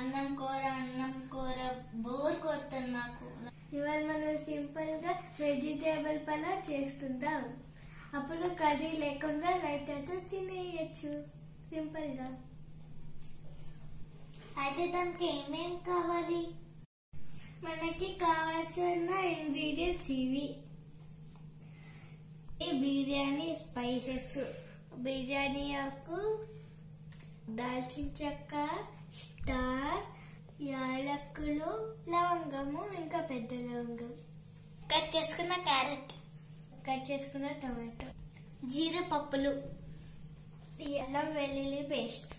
అన్నం కూర అన్నం కూర బోర్ కొడుతుంది నాకు. ఇవాళ మనం సింపుల్ గా వెజిటేబుల్ పలావ్ చేసుకుందాం. అప్పుడు కర్రీ లేకుండా రైతాతో తినేయచ్చు సింపుల్ గా. అయితే దానికి ఏమేమి కావాలి? మనకి కావాల్సిన ఇంగ్రీడియంట్స్ ఇవి. బిర్యానీ స్పైసెస్, బిర్యానీ ఆకు, దాల్చిన చెక్క, స్టార్, యాలకులు, లవంగము, ఇంకా పెద్ద లవంగం, కట్ చేసుకున్న క్యారెట్, కట్ చేసుకున్న టమాటో, జీరా పప్పులు, అల్లం వెల్లుల్లి paste,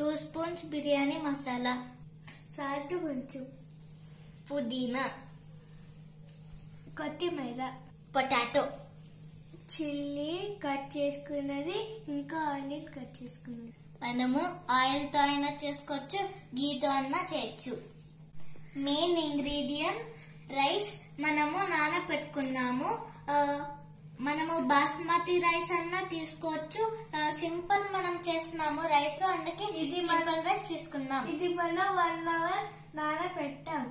2 spoons biryani masala, salt కొంచెం, పుదీనా, కొత్తిమీర, పొటాటో, చిల్లీ కట్ చేసుకున్నది, ఇంకా ఆనియన్ కట్ చేసుకున్నది. మనము ఆయిల్ తో అయినా చేసుకోవచ్చు, గీతో అయినా చేయొచ్చు. మెయిన్ ఇంగ్రీడియంట్ రైస్ మనము నానబెట్టుకున్నాము. మనము బాస్మతి రైస్ అన్నా తీసుకోవచ్చు. సింపుల్ మనం చేస్తున్నాము రైస్, అందుకే ఇది సింపుల్ రైస్ తీసుకున్నాం. ఇది మనం 1 అవర్ నానబెట్టాం.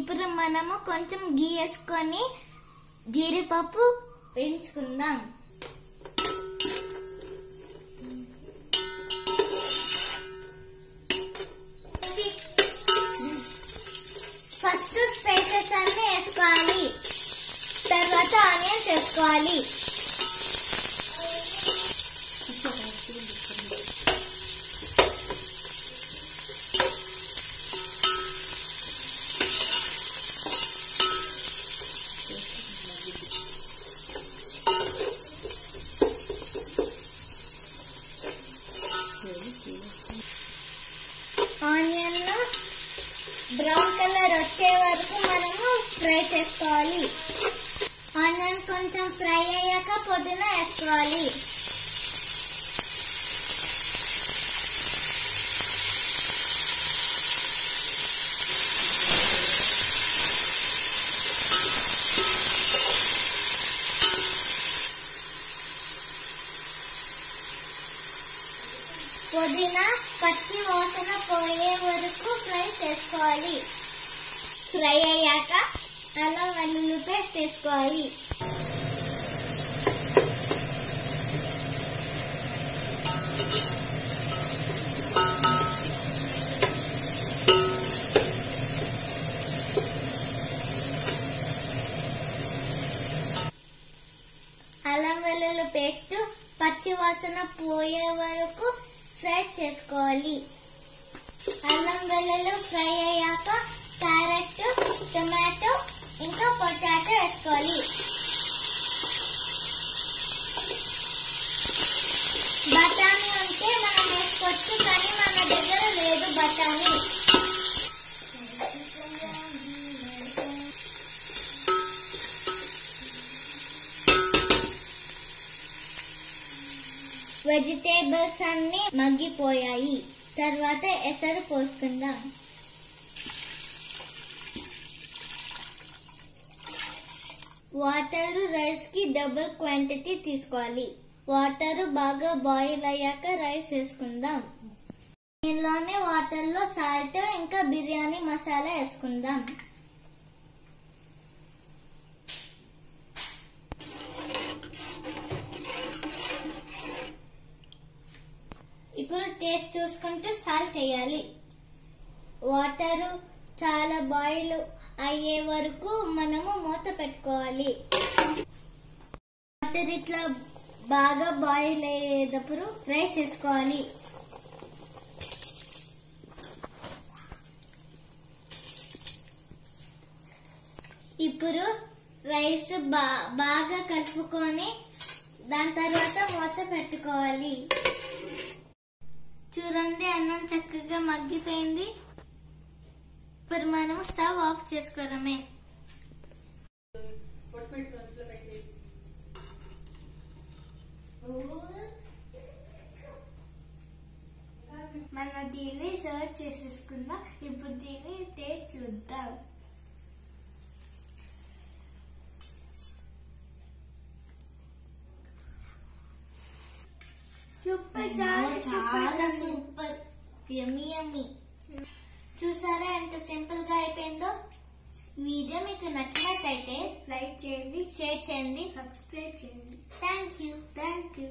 ఇప్పుడు మనము కొంచెం గీ వేసుకొని జీడిపప్పు వేయించుకుందాం. ఫస్ట్ స్పైసెస్ అన్ని వేసుకోవాలి, తర్వాత ఆనియన్స్ వేసుకోవాలి. ఆనియన్ బ్రౌన్ కలర్ వచ్చే వరకు మనము ఫ్రై చేసుకోవాలి. ఆనియన్ కొంచెం ఫ్రై అయ్యాక పుదీనా వేసుకోవాలి. పుదీనా పచ్చి వాసన పోయే వరకు ఫ్రై చేసుకోవాలి. ఫ్రై అయ్యాక అల్లం వెల్లుల్లి పేస్ట్ వేసుకోవాలి. అల్లం వెల్లుల్లి పేస్ట్ పచ్చి వాసన పోయే వరకు ఫ్రై చేసుకోవాలి. అల్లం వెల్లుల్లి ఫ్రై అయ్యాక క్యారెట్, టొమాటో, ఇంకా పొటాటో వేసుకోవాలి. బఠానీ ఉంటే మనం వేసుకోవచ్చు, కానీ మన దగ్గర లేదు బఠానీ. వెజిటేబుల్స్ అన్ని మగ్గిపోయాయి. తర్వాత ఎసరు పోసుకుందాం. వాటర్ రైస్ కి డబుల్ క్వాంటిటీ తీసుకోవాలి. వాటర్ బాగా బాయిల్ అయ్యాక రైస్ వేసుకుందాం. దీనిలోనే వాటర్ లో సాల్ట్, ఇంకా బిర్యానీ మసాలా వేసుకుందాం. ఇప్పుడు టేస్ట్ చూసుకుంటూ సాల్ట్ వేయాలి. వాటర్ చాలా బాయిల్ అయ్యే వరకు మనము మూత పెట్టుకోవాలి. వాటర్ ఇట్లా బాగా బాయిల్ అయ్యేటప్పుడు రైస్ వేసుకోవాలి. ఇప్పుడు రైస్ బాగా కలుపుకొని దాని తర్వాత మూత పెట్టుకోవాలి. చూడండి అన్నం చక్కగా మగ్గిపోయింది. ఇప్పుడు మనం స్టవ్ ఆఫ్ చేసుకోవడమే. మనం దీన్ని సర్వ్ చేసేసుకుందాం. ఇప్పుడు దీన్ని టేస్ట్ చూద్దాం. సూపర్, చాలా సూపర్, యమ్మీ యమ్మీ. చూసారా ఎంత సింపుల్ గా అయిపోయిందో. వీడియో మీకు నచ్చినట్లయితే లైక్ చేయండి, షేర్ చేయండి, సబ్స్క్రైబ్ చేయండి. థాంక్యూ.